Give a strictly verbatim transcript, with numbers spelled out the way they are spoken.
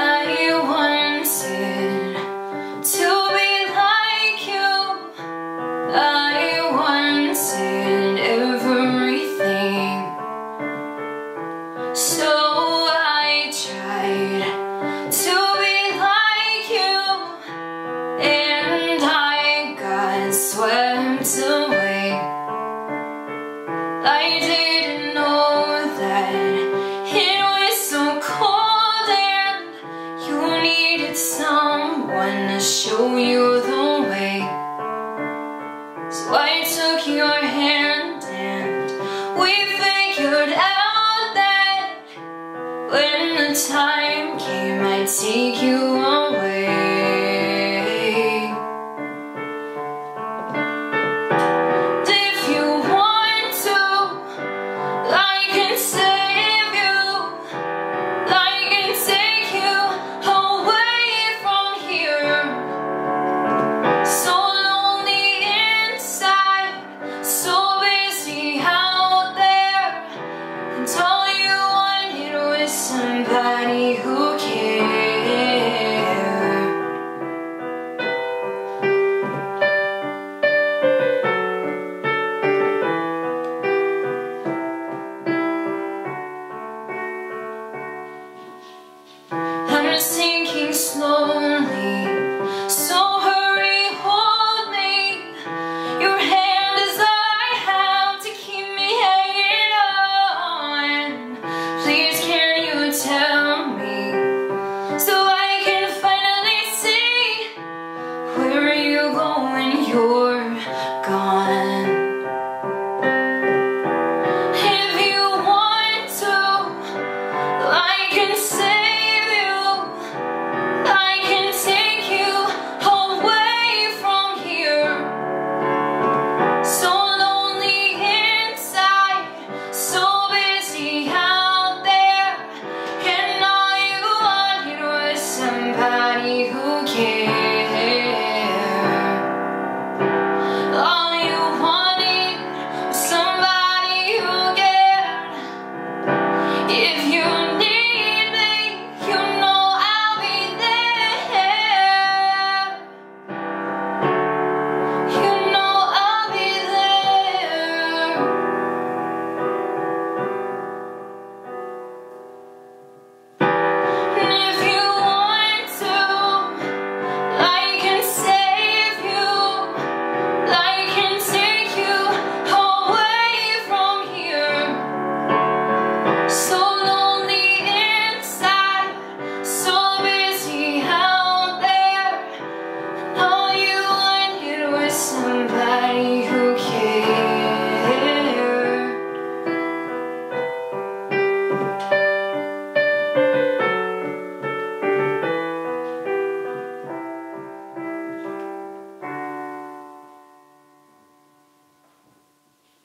I wanted to be like you. I wanted everything, so I tried to be like you, and I got swept away. I didn't know that. Someone to show you the way, so I took your hand and we figured out that when the time came I'd take you away. But if you want to, I can save you, I can take you somebody who cares. I'm sinking slowly, so hurry, hold me. Your hand is all I have to keep me hanging on. Please carry. Tell me, so I can finally see where you go when you're gone. If you want to, I can save you, I can take you away from here. So lonely inside, so busy out. Somebody who cares. All you wanted was somebody who cared. If you need me, you know I'll be there. You know I'll be there. And if you somebody